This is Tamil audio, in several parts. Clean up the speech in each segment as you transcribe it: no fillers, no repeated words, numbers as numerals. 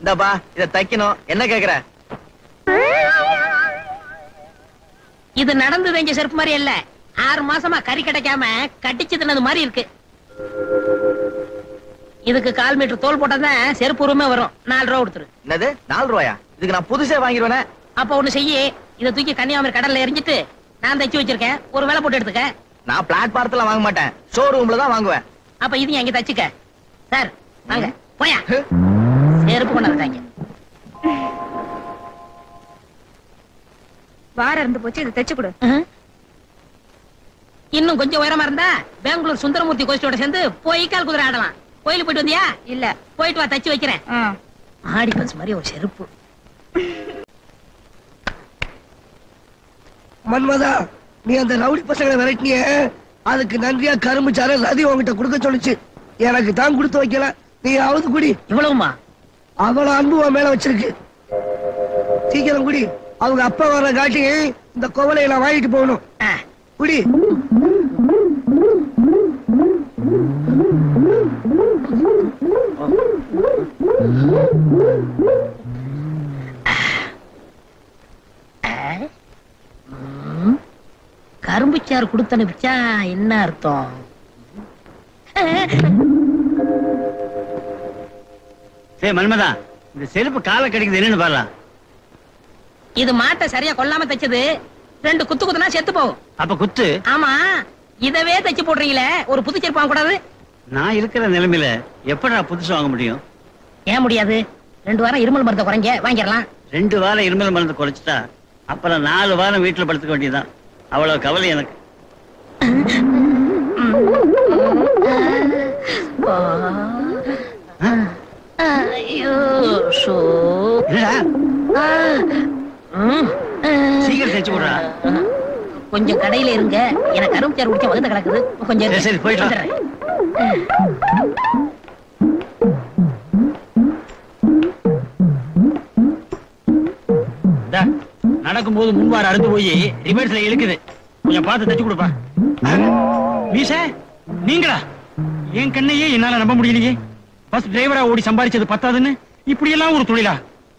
இந்தப்பா இதை தைக்கணும். என்ன கேக்குற? இது நடந்து வேஞ்ச செருப்பு மாதிரி இல்ல, 6 மாசமா கறி கிடைக்காம கட்டிச்சு தின்னது மாதிரி இருக்கு. இதுக்கு 1/4 மீட்டர் தோல் போட்டதான் செருப்பு உரிமை வரும். 4 ரூபா கொடுத்துரு. என்னது 4 ரூபாயா? இதுக்கு நான் புதுசே வாங்கிடுவேன். அப்ப ஒண்ணு செய்ய, இதை தூக்கி கன்னியாகுமரி கடல்ல எரிஞ்சிட்டு நான் தைச்சு வச்சிருக்கேன், ஒரு வேலை போட்டு எடுத்துக்க. நான் பிளாட்பாரத்துல வாங்க மாட்டேன், ஷோரூம்ல தான் வாங்குவேன். அப்ப இது எங்க தைச்சுக்க சார், வாங்க போயா செருப்பு கொண்டாங்க. வாரம் இருந்து போச்சு, இதை தைச்சு கொடு. இன்னும் கொஞ்சம் உயரமா இருந்தா பெங்களூர் சுந்தரமூர்த்தி கோஷ்டியோட சேர்ந்து போய் கால் குதிரை ஆடலாம். கோயிலுக்கு போயிட்டு வந்தியா? இல்ல, போயிட்டு வா, தச்சு வைக்கிறேன். ஆடி பஸ் மாதிரி ஒரு செருப்பு. மன்மதா, நீ அந்த ரவுடி பசங்களை விரட்டினிய, அதுக்கு நன்றியா கரும்பு சார ரதி உங்ககிட்ட கொடுக்க சொல்லிச்சு. எனக்கு தான் கொடுத்து வைக்கல, நீ அவது குடி. இவ்வளவுமா? அவ்வளவு அன்பு மேல வச்சிருக்கு. சீக்கிரம் குடி, அவங்க அப்பா வர காட்டி இந்த கோவலையில வாங்கிட்டு போகணும். குடி. கரும்புச்சாறு கொடுத்து அனுப்பிச்சா என்ன அர்த்தம்? சே மன்மதா, இந்த செருப்பு காலை கிடைக்குது என்னன்னு பாரு. இது மாட்டை சரியா கொல்லாம தைச்சது, 2 குத்துனா செத்து போகும். அப்ப குத்து? ஆமா, இதவே தைச்சு போடுறீங்களே, ஒரு புது செருப்பு வாங்க கூடாது? நான் இருக்கிற நிலைமையில எப்ப நான் புதுசு வாங்க முடியும்? ஏன் முடியாது? 2 வாரம் இருமல் மருந்து குறைங்க, வாங்கிடலாம். 2 வாரம் இருமல் மருந்து குறைச்சிட்டா அப்புறம் 4 வாரம் வீட்டுல படுத்துக்க வேண்டியதுதான். அவ்வளவு கவலை எனக்கு. சீக்கிரம் தைச்சு விடுறா. கொஞ்சம் கடையில இருங்க, எனக்கு கரும்பு சாறு குடிச்ச வந்து கிடக்குது. கொஞ்சம் போயிட்டு வந்துடுறேன். நடக்கும் போது முன்வார அறுந்து போய் ரிவர்ஸ்ல இழுக்குது. கொஞ்சம் பார்த்து தச்சு கொடுப்பா. மீச நீங்களா? என் கண்ணையே என்னால நம்ப முடியலையே. பஸ் டிரைவரா ஓடி சம்பாதிச்சது பத்தாதுன்னு இப்படியெல்லாம் ஒரு தொழிலா?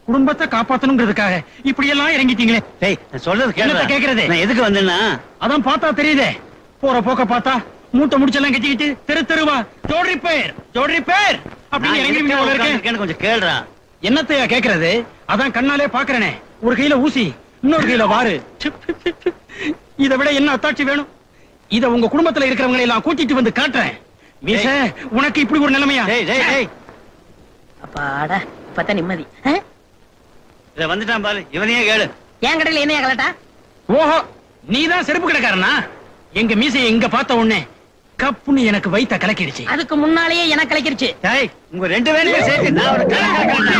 குடும்பத்தை காப்பாத்தணுங்கிறதுக்காக இப்படியெல்லாம் இறங்கிட்டீங்களே. சொல்றது கேட்கறது எதுக்கு வந்தேன்னா அதான் பார்த்தா தெரியுதே. போற போக்க பார்த்தா மூட்டை முடிச்செல்லாம் கட்டிக்கிட்டு தெரு தெருவா ஜோடி பேர் ஜோடி பேர் அப்படின்னு கொஞ்சம் கேள்றா. என்னத்தையா கேட்கறது? அதான் கண்ணாலே பாக்குறேனே. ஒரு கையில ஊசி, இன்னொரு கையில வாரு. இதை விட என்ன அத்தாட்சி வேணும்? இத உங்க குடும்பத்துல இருக்கிறவங்களை எல்லாம் கூட்டிட்டு வந்து காட்டுறேன். மீச, உனக்கு இப்படி ஒரு நிலைமையா? அப்பாடா, இப்பதான் நிம்மதி. இத வந்துட்டான் பாரு, இவனையே கேளு. என் கடையில என்னையா கலட்டா? ஓஹோ, நீதான் செருப்பு கடைக்காரனா? எங்க மீசையை இங்க பார்த்த உடனே கப்புன்னு எனக்கு வைத்த கலக்கிடுச்சு. அதுக்கு முன்னாலேயே எனக்கு கலக்கிடுச்சு. உங்க 2 பேருமே சேர்த்து நான் ஒரு கலக்கிடுறேன்.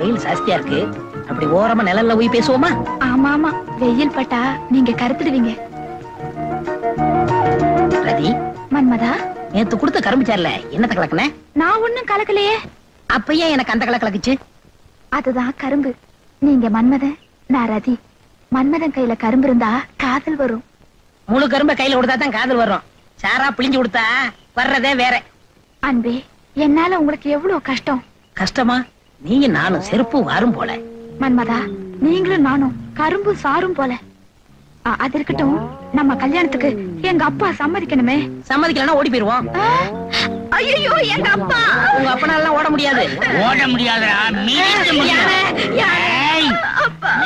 வெயில் சாஸ்தியா இருக்கு, அப்படி ஓரமா நிழல்ல போய் பேசுவோமா? ஆமா ஆமா, வெயில் பட்டா நீங்க கருத்துடுவீங்க. ரதி, மன்மதா, நேத்து கொடுத்த கரும்பு சார்ல என்னத்த கலக்கன? நான் ஒண்ணும் கலக்கலையே. அப்பயே எனக்கு அந்த கலக்கலக்குச்சு. அதுதான் கரும்பு. நீங்க மன்மதன், நான் ரதி. மன்மதன் கையில கரும்பு இருந்தா காதல் வரும். முழு கரும்ப கையில கொடுத்தாதான் காதல் வரும். சாரா பிழிஞ்சு கொடுத்தா வர்றதே வேற. அன்பே, என்னால உங்களுக்கு எவ்வளவு கஷ்டம். கஷ்டமா? நீங்க நானும் செருப்பு வாரும் போல. மன்மதா, நீங்களும் நானும் கரும்பு சாரும் போல. அது இருக்கட்டும், நம்ம கல்யாணத்துக்கு எங்க அப்பா சம்மதிக்கணுமே. சம்மதிக்கலன்னா ஓடி போயிருவோம். ஐயோ, எங்க அப்பா. உங்க அப்பனால ஓட முடியாது. ஓட முடியாதுடா.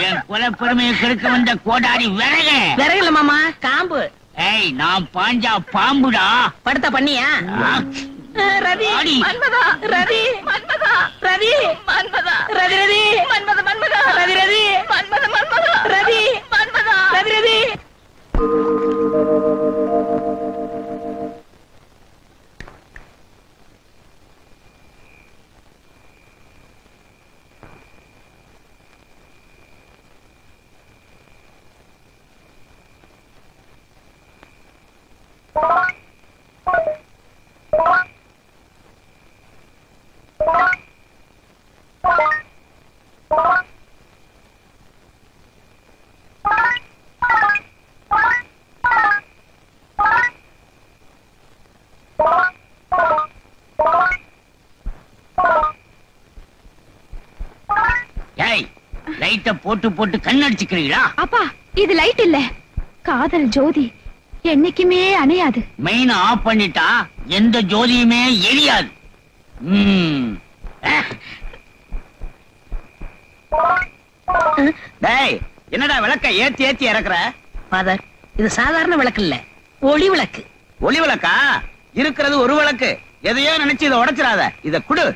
என் கொலை பெருமையை கெடுக்க வந்த கோடாரி விறகு. விறகுல மாமா, காம்பு. ஏய், நான் பாஞ்சா பாம்புடா. படுத்த பண்ணியா? ரவி, மன்மதா, ரவி, மன்மதா, ரவி, மன்மதா, ரவி, ரவி, மன்மதா, மன்மதா, ரவி, ரவி, மன்மதா, மன்மதா, ரவி, மன்மதா. போட்டு போட்டு கண்ணடிச்சுக்கிறீங்களா? அப்பா, இது லைட் இல்ல, காதல் ஜோதி. என்னைக்குமே அணையாது. மெயின் ஆஃப் பண்ணிட்டா எந்த ஜோதியுமே எரியாது. என்னடா விளக்க ஏத்தி ஏத்தி இறக்குற? ஃபாதர், இது சாதாரண விளக்கு இல்ல, ஒளி விளக்கு. ஒளி விளக்கா? இருக்கிறது ஒரு விளக்கு. எதையோ நினைச்சு இதை உடைச்சிடாத. இத குடு,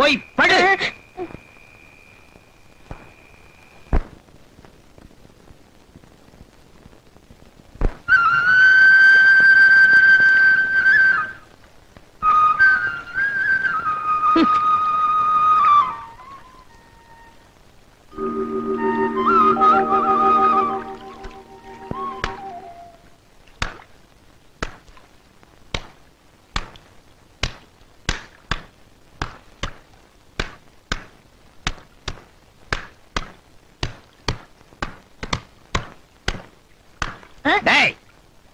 போய் படு.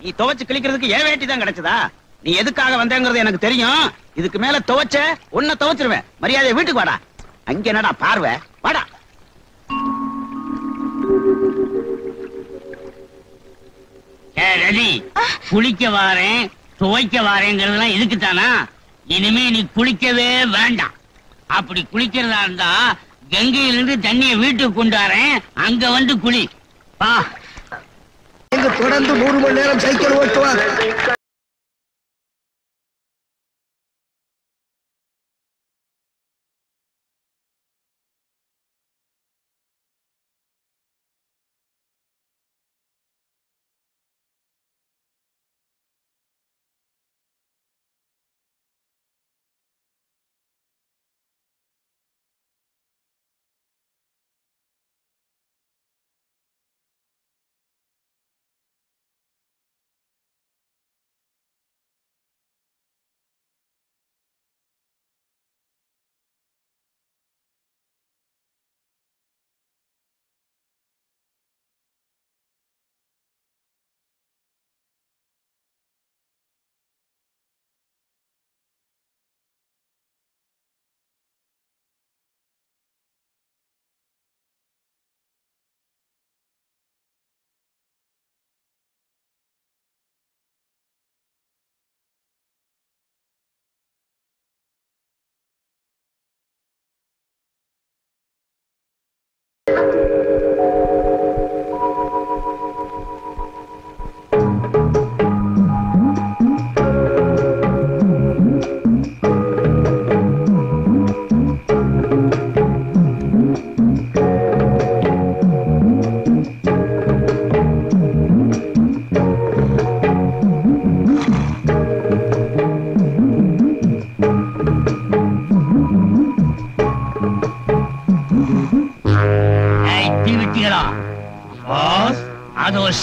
நீ துவைச்சு கிளிக்கிறதுக்கு ஏன் வேட்டி தான் கிடைச்சதா? நீ எதுக்காக வந்தேங்கிறது எனக்கு தெரியும். இதுக்கு மேல துவைச்ச உன்னை துவைச்சிருவேன். மரியாதை வீட்டுக்கு வாடா. அங்க என்னடா பார்வை, வாடா. ரதி, குளிக்க வாரேன் துவைக்க வாரேங்கிறதுலாம் இதுக்குத்தானா? இனிமே நீ குளிக்கவே வேண்டாம். அப்படி குளிக்கிறதா இருந்தா கங்கையிலிருந்து தண்ணியை வீட்டுக்கு கொண்டு வரேன், அங்க வந்து குளி. பா, தொடர்ந்து 3 மணி நேரம் சைக்கிள் ஓட்டுவார்.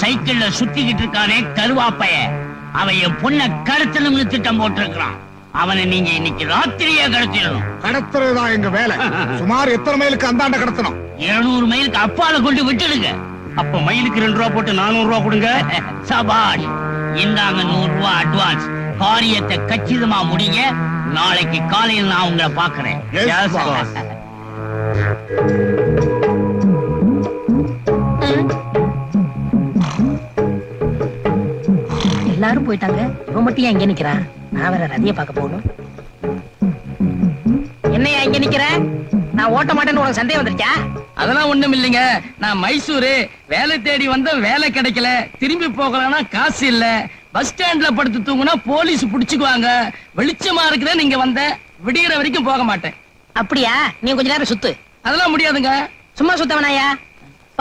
சைக்கிள்ல சுத்திக்கிட்டு இருக்கானே கருவாப்பைய, அவன் என் பொண்ண கடத்தணும்னு திட்டம் போட்டிருக்கான். அவனை நீங்க இன்னைக்கு ராத்திரியே கடத்திடணும். கடத்துறதா எங்க வேலை? சுமார் எத்தனை மைலுக்கு அந்தாண்ட கடத்தணும்? 700 மைலுக்கு அப்பால கொண்டு விட்டுடுங்க. அப்ப மைலுக்கு 2 ரூபா போட்டு 400 ரூபா கொடுங்க. சபாஷ், இந்தாங்க 100 ரூபா அட்வான்ஸ். காரியத்தை கச்சிதமா முடிங்க. நாளைக்கு காலையில் நான் உங்களை பாக்குறேன். எல்லாரும் போயிட்டாங்க, இவன் மட்டும் எங்க நிக்கிறான்? நான் வேற ரதியை பார்க்க போகணும். என்னையா இங்க நிக்கிற? நான் ஓட்ட மாட்டேன்னு உனக்கு சந்தேகம் வந்துருச்சா? அதெல்லாம் ஒண்ணும் இல்லைங்க. நான் மைசூரு வேலை தேடி வந்த, வேலை கிடைக்கல. திரும்பி போகலாம்னா காசு இல்ல. பஸ் ஸ்டாண்ட்ல படுத்து தூங்குனா போலீஸ் புடிச்சுக்குவாங்க. வெளிச்சமா இருக்குதா நீங்க வந்த? விடிகிற வரைக்கும் போக மாட்டேன். அப்படியா? நீ கொஞ்ச நேரம் சுத்து. அதெல்லாம் முடியாதுங்க. சும்மா சுத்தவனாயா?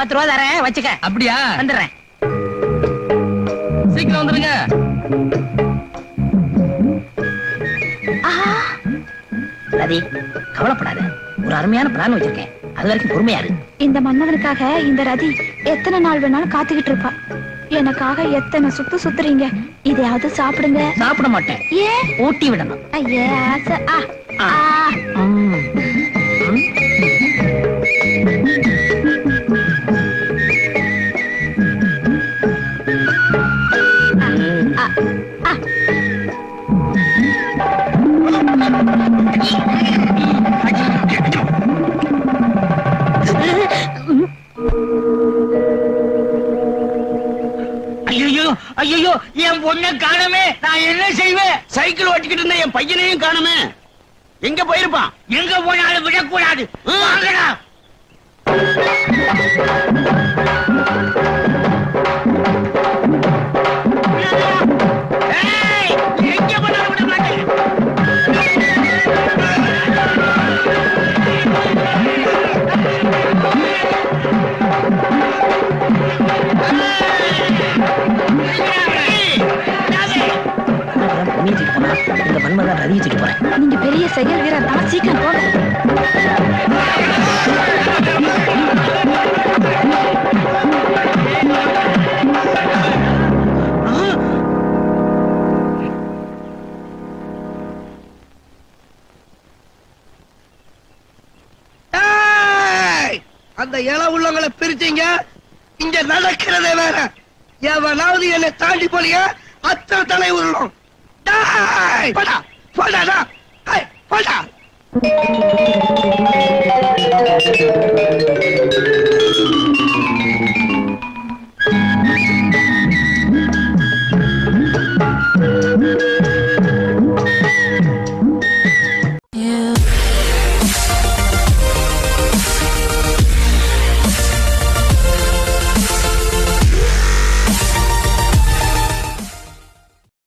10 ரூபா தரேன், வச்சுக்க. அப்படியா? வந்துடுறேன், சீக்கிரம் வந்துருங்க. ரதி, கவலைப்படாத. ஒரு அருமையான பிளான் வச்சிருக்கேன். அது வரைக்கும் பொறுமையாரு. இந்த மன்னவனுக்காக இந்த ரதி எத்தனை நாள் வேணாலும் காத்துக்கிட்டு இருப்பா. எனக்காக எத்தனை சுத்து சுத்துறீங்க. இதையாவது சாப்பிடுங்க. சாப்பிட மாட்டேன். ஏன்? ஊட்டி விடணும். ஐயா, ஆசை. ஐயோ, என் பொண்ணை காணமே, நான் என்ன செய்வேன்? சைக்கிள் ஓட்டிக்கிட்டு இருந்த என் பையனையும் காணமே. எங்க போயிருப்பான்? எங்க போனாலும் விடக்கூடாது. நீங்க பெரிய செயல் வீரர் தான், சீக்கிரம் போங்க. அந்த இல உள்ளவங்களை பிரிச்சீங்க, இங்க நடக்கிறதே வேற. எவனாவது என்னை தாண்டி போலிய அத்தனை தலை உருளும். Yeah.